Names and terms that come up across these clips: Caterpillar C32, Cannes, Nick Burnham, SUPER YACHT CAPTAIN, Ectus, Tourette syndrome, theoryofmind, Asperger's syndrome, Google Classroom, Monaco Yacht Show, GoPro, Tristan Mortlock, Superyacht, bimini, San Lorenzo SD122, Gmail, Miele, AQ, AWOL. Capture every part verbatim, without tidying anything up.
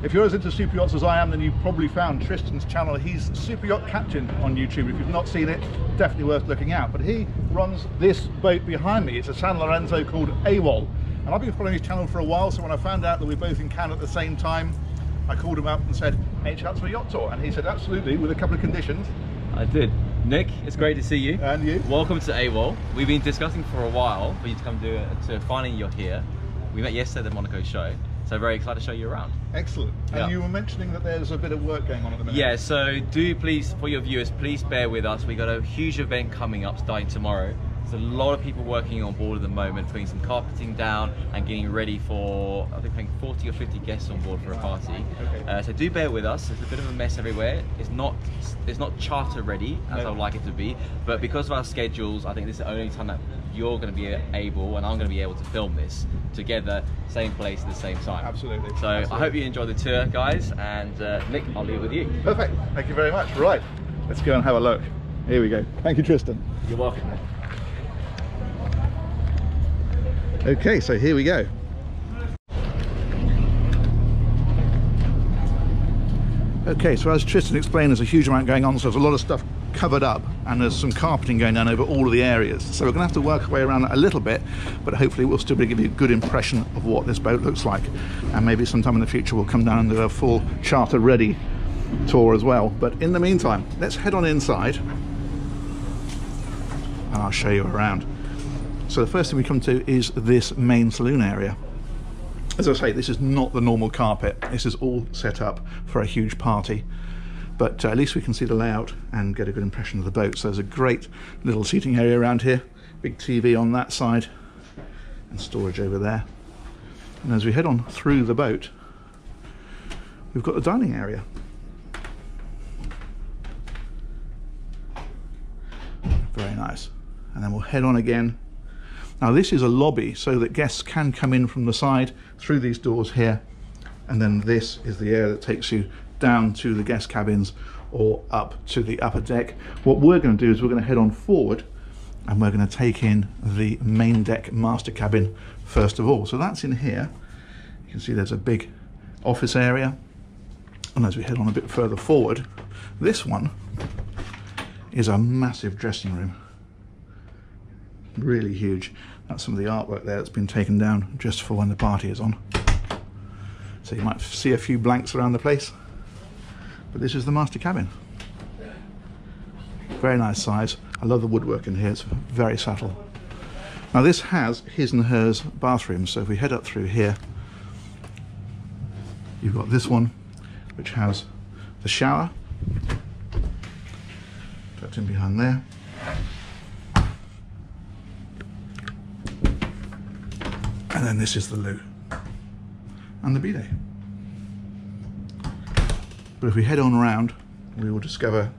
If you're as into super yachts as I am, then you've probably found Tristan's channel. He's Super Yacht Captain on YouTube. If you've not seen it, definitely worth looking out. But he runs this boat behind me. It's a San Lorenzo called AWOL. And I've been following his channel for a while, so when I found out that we're both in Cannes at the same time, I called him up and said, hey, chance for a yacht tour? And he said, absolutely, with a couple of conditions. I did. Nick, it's great to see you. And you. Welcome to AWOL. We've been discussing for a while for you to come do it, to finally you're here. We met yesterday at the Monaco show. So very excited to show you around. Excellent. And yeah. You were mentioning that there's a bit of work going on at the minute. Yeah, so do please, for your viewers, please bear with us. We've got a huge event coming up starting tomorrow. There's a lot of people working on board at the moment, putting some carpeting down and getting ready for, I think, forty or fifty guests on board for a party. Okay. Uh, so do bear with us. It's a bit of a mess everywhere. It's not, it's not charter ready, as no. I would like it to be. But because of our schedules, I think this is the only time that you're going to be able and I'm going to be able to film this together, same place at the same time. Absolutely. So Absolutely. I hope you enjoy the tour, guys, and uh, Nick, I'll leave it with you. Perfect. Thank you very much. Right, let's go and have a look. Here we go. Thank you, Tristan. You're welcome. Okay, so here we go. Okay, so as Tristan explained, there's a huge amount going on, so there's a lot of stuff covered up and there's some carpeting going down over all of the areas, so we're gonna have to work our way around that a little bit, but hopefully we'll still be able to give you a good impression of what this boat looks like, and maybe sometime in the future we'll come down and do a full charter ready tour as well. But in the meantime, let's head on inside and I'll show you around. So the first thing we come to is this main saloon area. As I say, this is not the normal carpet. This is all set up for a huge party. But uh, at least we can see the layout and get a good impression of the boat. So there's a great little seating area around here, big T V on that side and storage over there. And as we head on through the boat, we've got the dining area. Very nice. And then we'll head on again. Now this is a lobby so that guests can come in from the side through these doors here. And then this is the area that takes you down to the guest cabins or up to the upper deck. What we're going to do is we're going to head on forward and we're going to take in the main deck master cabin first of all. So that's in here. You can see there's a big office area, and as we head on a bit further forward, this one is a massive dressing room, really huge. That's some of the artwork there that's been taken down just for when the party is on, so you might see a few blanks around the place. But this is the master cabin. Very nice size. I love the woodwork in here, it's very subtle. Now this has his and hers bathrooms, so if we head up through here, you've got this one, which has the shower, tucked in behind there. And then this is the loo and the bidet. But if we head on round, we will discover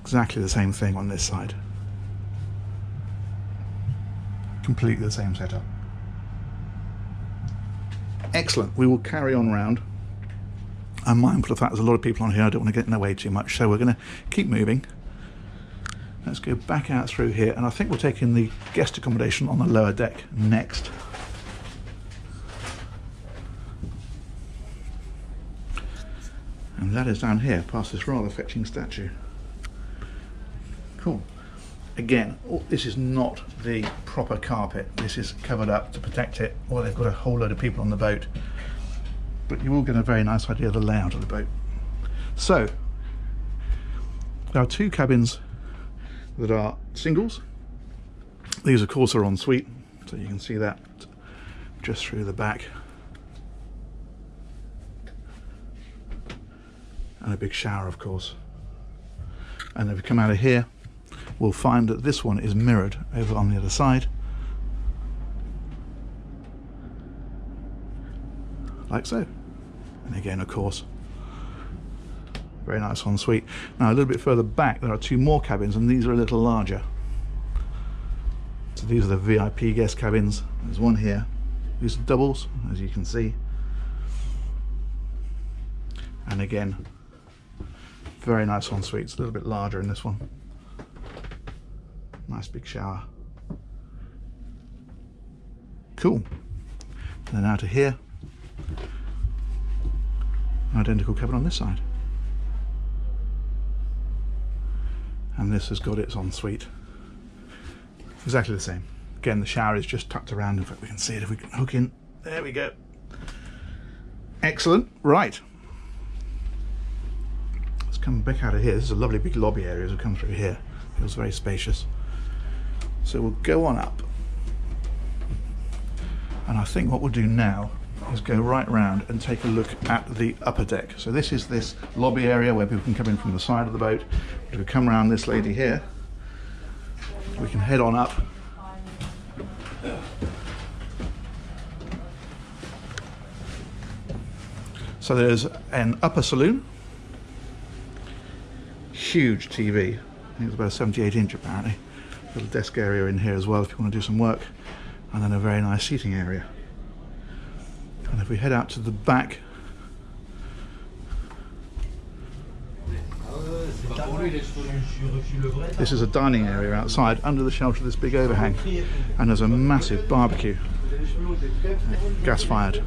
exactly the same thing on this side. Completely the same setup. Excellent. We will carry on round. I'm mindful of the fact there's a lot of people on here. I don't want to get in their way too much, so we're going to keep moving. Let's go back out through here, and I think we'll take in the guest accommodation on the lower deck next. And that is down here, past this rather fetching statue. Cool. Again, oh, this is not the proper carpet. This is covered up to protect it, or they've got a whole load of people on the boat. But you will get a very nice idea of the layout of the boat. So, there are two cabins that are singles. These, of course, are en suite, so you can see that just through the back. And a big shower, of course. And if we come out of here, we'll find that this one is mirrored over on the other side, like so. And again, of course, very nice ensuite. Now a little bit further back there are two more cabins, and these are a little larger. So these are the V I P guest cabins. There's one here. These are doubles, as you can see. And again, very nice ensuite. It's a little bit larger in this one. Nice big shower. Cool. And then out of here, an identical cabin on this side. And this has got its ensuite, exactly the same. Again, the shower is just tucked around. In fact, we can see it if we can hook in. There we go. Excellent. Right, let's come back out of here. This is a lovely big lobby area as we come through here. It feels very spacious. So we'll go on up, and I think what we'll do now is go right round and take a look at the upper deck. So this is this lobby area where people can come in from the side of the boat. If we come round this lady here, we can head on up. So there's an upper saloon, huge T V, I think it's about a seventy-eight inch apparently, little desk area in here as well if you want to do some work, and then a very nice seating area. And if we head out to the back, this is a dining area outside under the shelter of this big overhang, and there's a massive barbecue, gas fired.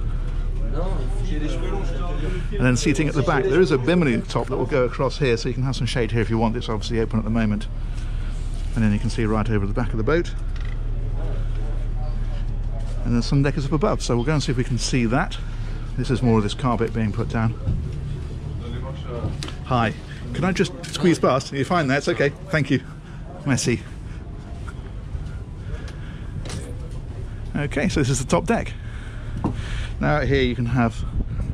And then seating at the back, there is a bimini top that will go across here, so you can have some shade here if you want. It's obviously open at the moment. And then you can see right over the back of the boat. And there's some deckers up above, so we'll go and see if we can see that. This is more of this carpet being put down. Hi, can I just squeeze past? You're fine there, it's okay, thank you. Messy. Okay, so this is the top deck. Now out here you can have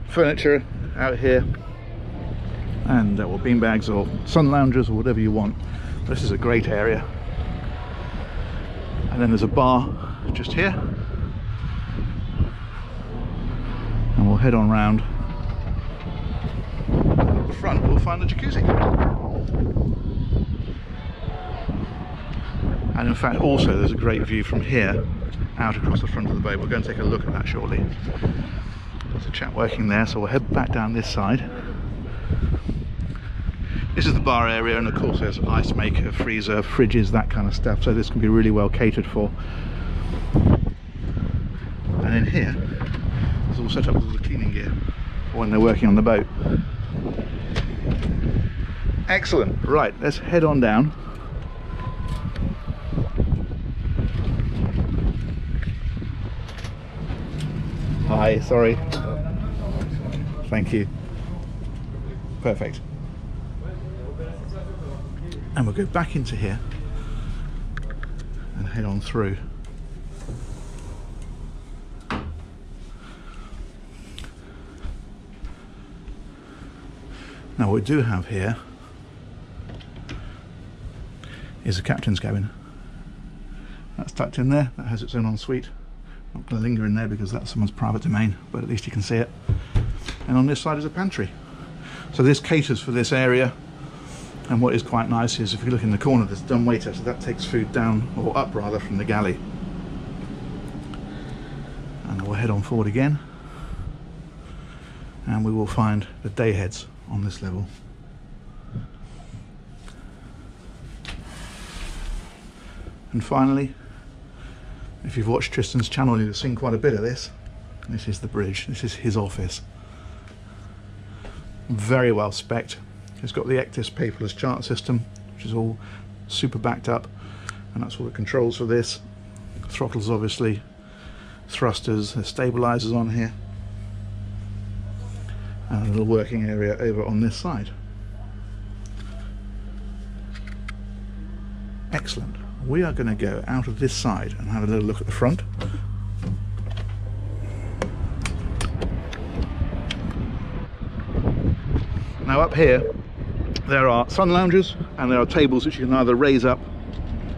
furniture out here, and uh, well, bean bags or sun loungers or whatever you want. This is a great area. And then there's a bar just here, and we'll head on round. At the front we'll find the jacuzzi, and in fact also there's a great view from here out across the front of the boat. We're going to take a look at that shortly. There's a chap working there, so we'll head back down this side. This is the bar area, and of course there's an ice maker, freezer, fridges, that kind of stuff, so this can be really well catered for. And in here it's all set up with all the cleaning gear for when they're working on the boat. Excellent. Right, let's head on down. Hi, sorry. Thank you. Perfect. And we'll go back into here and head on through. Now, what we do have here is a captain's cabin. That's tucked in there, that has its own ensuite. Not going to linger in there because that's someone's private domain, but at least you can see it. And on this side is a pantry. So this caters for this area, and what is quite nice is if you look in the corner there's a dumbwaiter, so that takes food down, or up rather, from the galley. And we'll head on forward again, and we will find the day heads on this level. And finally, if you've watched Tristan's channel, you've seen quite a bit of this. This is the bridge. This is his office. Very well specced. It's got the Ectus paperless chart system, which is all super backed up, and that's all the controls for this. Throttles, obviously, thrusters, stabilizers on here, and a little working area over on this side. Excellent. We are going to go out of this side and have a little look at the front. Now up here there are sun loungers, and there are tables which you can either raise up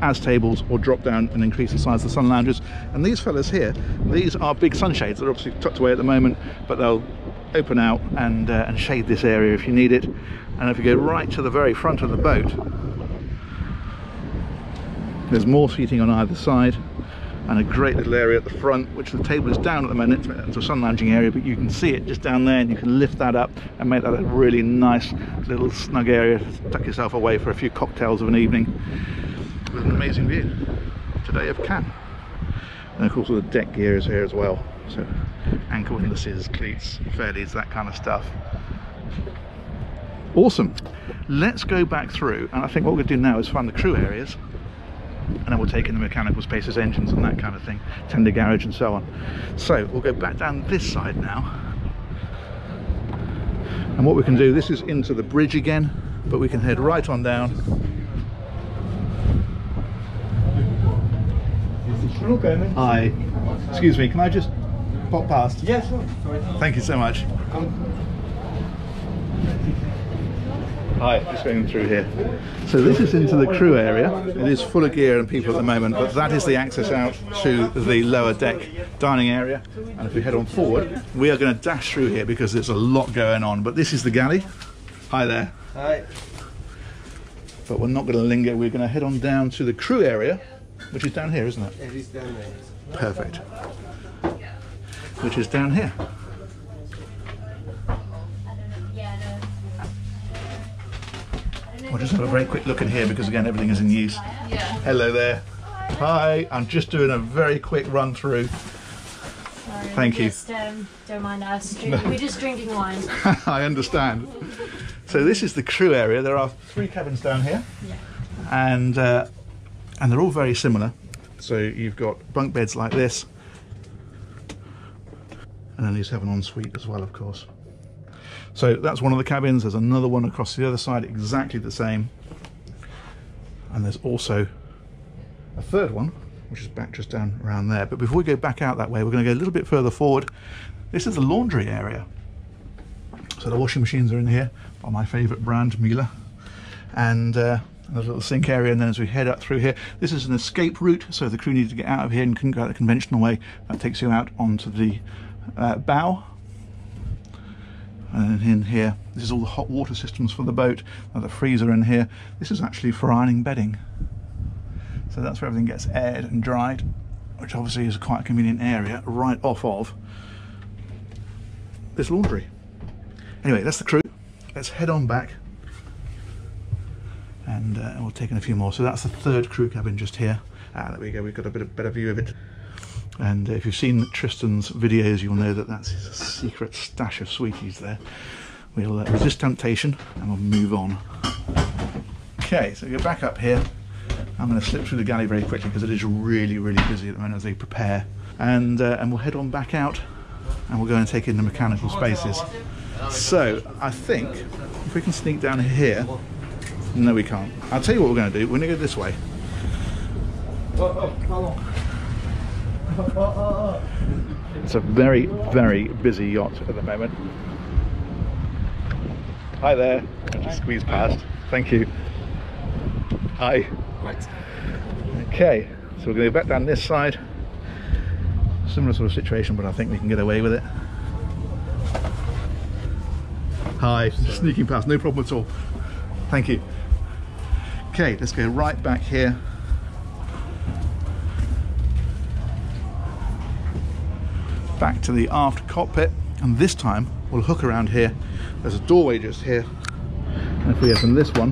as tables or drop down and increase the size of the sun loungers. And these fellas here, these are big sunshades. They're obviously tucked away at the moment, but they'll open out and, uh, and shade this area if you need it. And if you go right to the very front of the boat, there's more seating on either side, and a great little area at the front, which the table is down at the moment. It's a sun lounging area, but you can see it just down there, and you can lift that up and make that a really nice little snug area to tuck yourself away for a few cocktails of an evening, with an amazing view today of Cannes. And of course all the deck gear is here as well, so ankle windlasses, cleats, fairlies, that kind of stuff. Awesome. Let's go back through, and I think what we're going to do now is find the crew areas, and then we'll take in the mechanical spaces, engines and that kind of thing, tender garage and so on. So we'll go back down this side now. And what we can do, this is into the bridge again, but we can head right on down. We're all going in. Hi. Excuse me, can I just pop past? Yes, yeah, sure. Thank you so much. Come. Hi, just going through here. So this is into the crew area. It is full of gear and people at the moment, but that is the access out to the lower deck dining area. And if we head on forward, we are going to dash through here because there's a lot going on. But this is the galley. Hi there. Hi. But we're not going to linger. We're going to head on down to the crew area, which is down here, isn't it? It is down there. Perfect. Which is down here. We'll just have a very quick look in here because again everything is in use. Yeah. Hello there. Hi. Hi. I'm just doing a very quick run through. Sorry, Thank just, you. Um, don't mind us. Drink, no. We're just drinking wine. I understand. So this is the crew area. There are three cabins down here, yeah. and uh, and they're all very similar. So you've got bunk beds like this, and then these have an ensuite as well, of course. So that's one of the cabins. There's another one across the other side, exactly the same. And there's also a third one, which is back just down around there. But before we go back out that way, we're going to go a little bit further forward. This is the laundry area. So the washing machines are in here, by my favourite brand, Miele. And uh, a little sink area. And then as we head up through here, this is an escape route. So the crew needed to get out of here and couldn't go out the conventional way. That takes you out onto the uh, bow. And in here, this is all the hot water systems for the boat. Now the freezer in here, this is actually for ironing bedding. So that's where everything gets aired and dried, which obviously is quite a convenient area right off of this laundry. Anyway, that's the crew. Let's head on back and uh, we'll take in a few more. So that's the third crew cabin just here. Ah, there we go, we've got a bit of better view of it. And if you've seen Tristan's videos, you'll know that that's his secret stash of sweeties there. We'll uh, resist temptation and we'll move on. Okay, so we'll go back up here. I'm going to slip through the galley very quickly because it is really, really busy at the moment as they prepare. And, uh, and we'll head on back out and we'll go and take in the mechanical spaces. So I think if we can sneak down here... No, we can't. I'll tell you what we're going to do. We're going to go this way. It's a very, very busy yacht at the moment. Hi there. I'll just squeeze past. Thank you. Hi. Right. Okay, so we're going to go back down this side. Similar sort of situation, but I think we can get away with it. Hi. Sneaking past. No problem at all. Thank you. Okay, let's go right back here. Back to the aft cockpit, and this time we'll hook around here. There's a doorway just here, and if we open this one,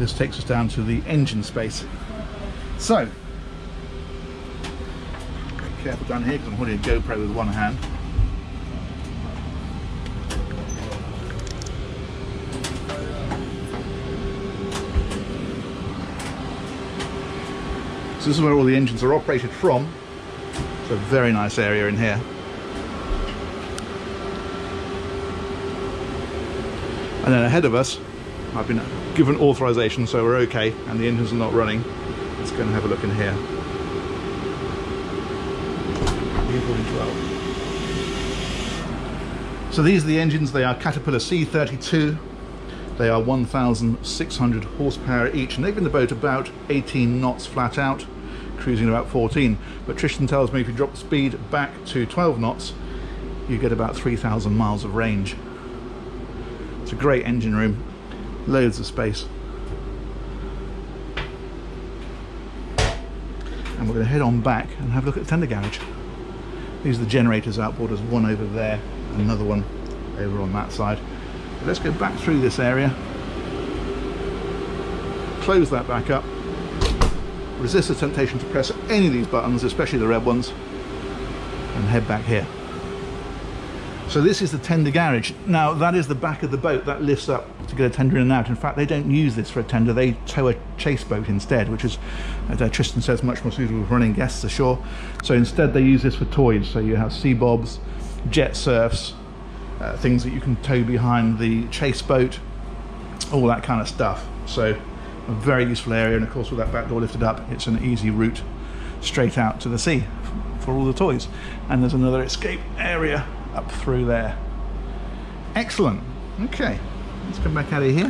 this takes us down to the engine space. So be careful down here because I'm holding a GoPro with one hand. So this is where all the engines are operated from. It's a very nice area in here. And then ahead of us, I've been given authorization, so we're okay, and the engines are not running. Let's go and have a look in here. So these are the engines. They are Caterpillar C thirty-two. They are one thousand six hundred horsepower each, and they've been the boat about eighteen knots flat out, cruising about fourteen, but Tristan tells me if you drop the speed back to twelve knots you get about three thousand miles of range. It's a great engine room, loads of space, and we're going to head on back and have a look at the tender garage. These are the generators outboard. There's one over there, another one over on that side. But let's go back through this area, close that back up. Resist the temptation to press any of these buttons, especially the red ones, and head back here. So this is the tender garage. Now that is the back of the boat that lifts up to get a tender in and out. In fact, they don't use this for a tender, they tow a chase boat instead, which is, as Tristan says, much more suitable for running guests ashore. So instead they use this for toys. So you have sea bobs, jet surfs, uh, things that you can tow behind the chase boat, all that kind of stuff. So a very useful area, and of course with that back door lifted up, it's an easy route straight out to the sea for all the toys. And there's another escape area up through there. Excellent. Okay, let's come back out of here.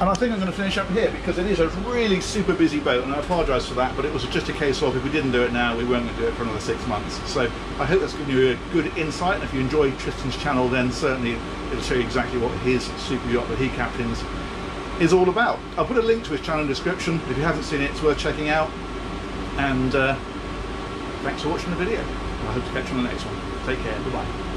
And I think I'm going to finish up here because it is a really super busy boat, and I apologise for that, but it was just a case of if we didn't do it now, we weren't going to do it for another six months. So I hope that's given you a good insight, and if you enjoy Tristan's channel, then certainly it'll show you exactly what his super yacht that he captains is all about. I'll put a link to his channel in the description. If you haven't seen it, it's worth checking out. And uh, thanks for watching the video. I hope to catch you on the next one. Take care. Bye-bye.